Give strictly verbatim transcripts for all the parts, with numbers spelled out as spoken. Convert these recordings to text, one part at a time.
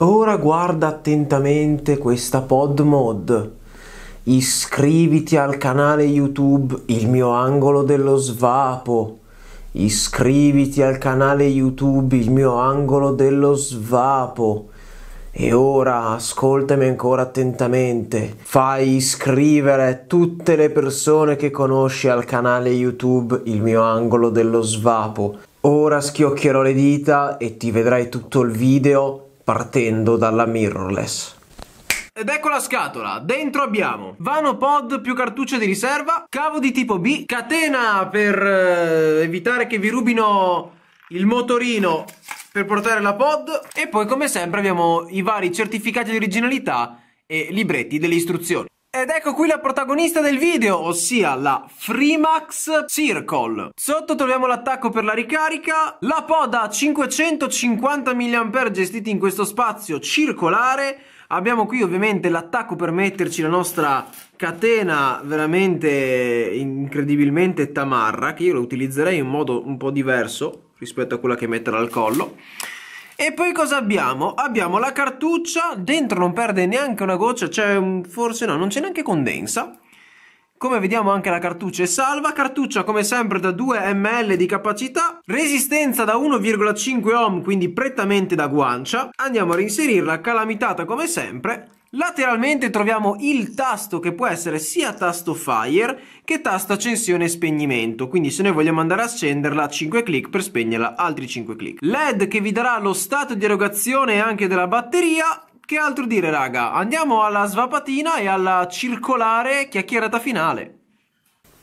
Ora guarda attentamente questa pod mod. Iscriviti al canale YouTube Il mio angolo dello svapo. Iscriviti al canale YouTube Il mio angolo dello svapo. E ora ascoltami ancora attentamente. Fai iscrivere tutte le persone che conosci al canale YouTube Il mio angolo dello svapo. Ora schioccherò le dita e ti vedrai tutto il video partendo dalla mirrorless. Ed ecco la scatola, dentro abbiamo vano pod più cartucce di riserva, cavo di tipo B, catena per eh, evitare che vi rubino il motorino per portare la pod, e poi come sempre abbiamo i vari certificati di originalità e libretti delle istruzioni. Ed ecco qui la protagonista del video, ossia la Freemax Circle. Sotto troviamo l'attacco per la ricarica, la pod a cinquecentocinquanta milliamperi gestiti in questo spazio circolare. Abbiamo qui ovviamente l'attacco per metterci la nostra catena veramente incredibilmente tamarra, che io la utilizzerei in modo un po' diverso rispetto a quella che metterà al collo. E poi cosa abbiamo? Abbiamo la cartuccia, dentro non perde neanche una goccia, c'è un, forse no, non c'è neanche condensa. Come vediamo anche la cartuccia è salva, cartuccia come sempre da due millilitri di capacità, resistenza da uno virgola cinque ohm, quindi prettamente da guancia. Andiamo a reinserirla, calamitata come sempre. Lateralmente troviamo il tasto che può essere sia tasto fire che tasto accensione e spegnimento, quindi se noi vogliamo andare a scenderla cinque clic, per spegnerla altri cinque clic. L E D che vi darà lo stato di erogazione anche della batteria. Che altro dire, raga? Andiamo alla svapatina e alla circolare chiacchierata finale.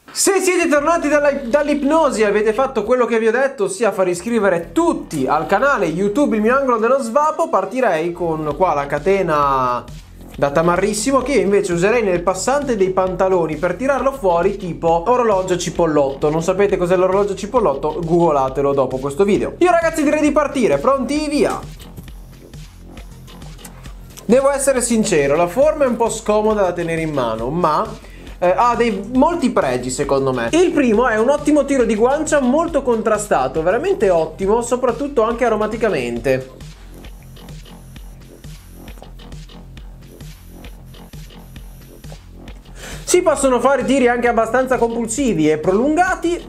Se siete tornati dall'ipnosi e avete fatto quello che vi ho detto, ossia far iscrivere tutti al canale YouTube Il mio angolo dello svapo, partirei con qua la catena da tamarrissimo, che io invece userei nel passante dei pantaloni per tirarlo fuori, tipo orologio cipollotto. Non sapete cos'è l'orologio cipollotto? Googlatelo dopo questo video. Io ragazzi direi di partire, pronti? Via! Devo essere sincero, la forma è un po' scomoda da tenere in mano, ma eh, ha dei molti pregi secondo me. Il primo è un ottimo tiro di guancia, molto contrastato, veramente ottimo, soprattutto anche aromaticamente. Si possono fare tiri anche abbastanza compulsivi e prolungati,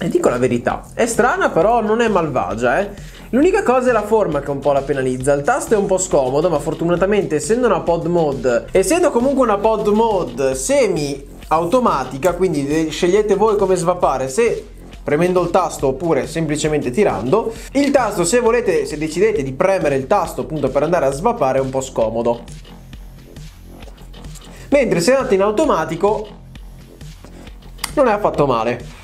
e dico la verità, è strana però non è malvagia, eh. L'unica cosa è la forma che un po' la penalizza. Il tasto è un po' scomodo, ma fortunatamente essendo una pod mod, essendo comunque una pod mod semi automatica, quindi scegliete voi come svapare, se premendo il tasto oppure semplicemente tirando. Il tasto, se volete, se decidete di premere il tasto appunto per andare a svapare, è un po' scomodo, mentre se andate in automatico non è affatto male.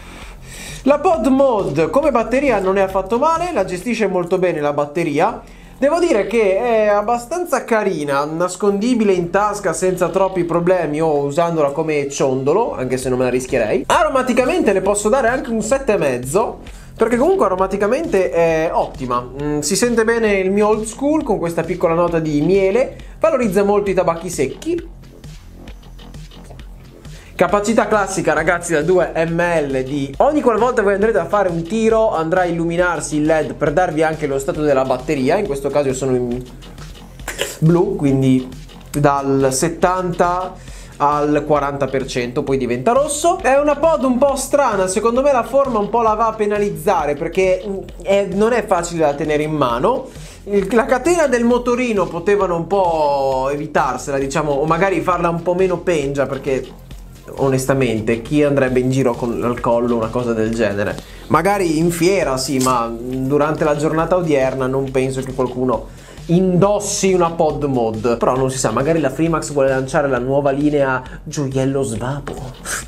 La pod mod come batteria non è affatto male, la gestisce molto bene la batteria. Devo dire che è abbastanza carina, nascondibile in tasca senza troppi problemi o usandola come ciondolo, anche se non me la rischierei. Aromaticamente le posso dare anche un sette e mezzo, perché comunque aromaticamente è ottima. Mm, si sente bene il mio old school con questa piccola nota di miele, valorizza molto i tabacchi secchi. Capacità classica ragazzi da due millilitri di... Ogni qualvolta voi andrete a fare un tiro andrà a illuminarsi il L E D per darvi anche lo stato della batteria. In questo caso io sono in blu, quindi dal settanta al quaranta per cento, poi diventa rosso. È una pod un po' strana, secondo me la forma un po' la va a penalizzare perché è... non è facile da tenere in mano. La catena del motorino potevano un po' evitarsela, diciamo, o magari farla un po' meno pengia, perché... onestamente chi andrebbe in giro con al collo una cosa del genere? Magari in fiera sì, ma durante la giornata odierna non penso che qualcuno indossi una pod mod. Però non si sa, magari la Freemax vuole lanciare la nuova linea gioiello svapo,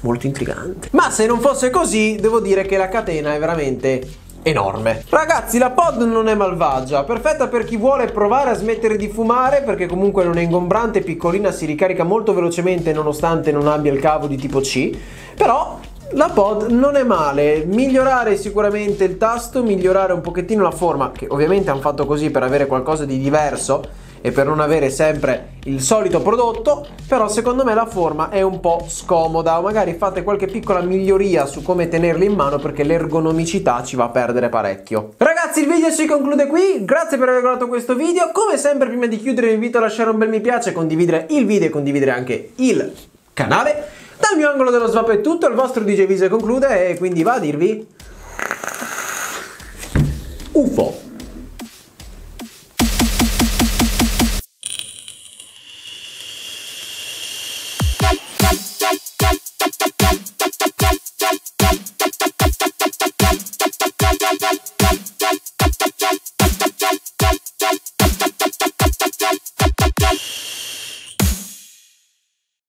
molto intrigante. Ma se non fosse così devo dire che la catena è veramente... enorme. Ragazzi, la pod non è malvagia, perfetta per chi vuole provare a smettere di fumare, perché comunque non è ingombrante, piccolina, si ricarica molto velocemente nonostante non abbia il cavo di tipo C. Però La pod non è male, migliorare sicuramente il tasto, migliorare un pochettino la forma, che ovviamente hanno fatto così per avere qualcosa di diverso e per non avere sempre il solito prodotto, però secondo me la forma è un po' scomoda, magari fate qualche piccola miglioria su come tenerli in mano perché l'ergonomicità ci va a perdere parecchio. Ragazzi, il video si conclude qui, grazie per aver guardato questo video, come sempre prima di chiudere vi invito a lasciare un bel mi piace, condividere il video e condividere anche il canale. Dal mio angolo dello svapo è tutto, il vostro D J Vise conclude e quindi va a dirvi U F O.